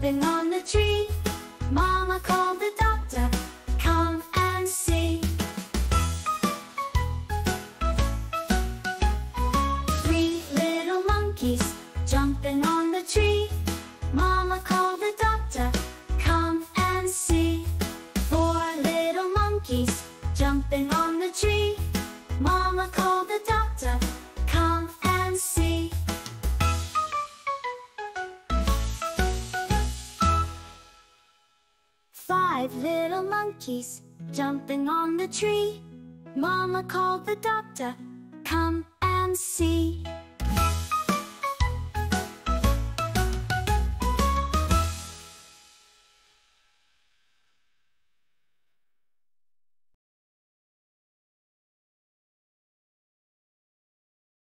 jumping on the tree. Mama called the doctor, come and see. 3 little monkeys jumping on the tree. Mama called the doctor, come and see. 4 little monkeys jumping on the tree. Mama called the doctor, come and see. 5 little monkeys jumping on the tree. Mama called the doctor, come and see.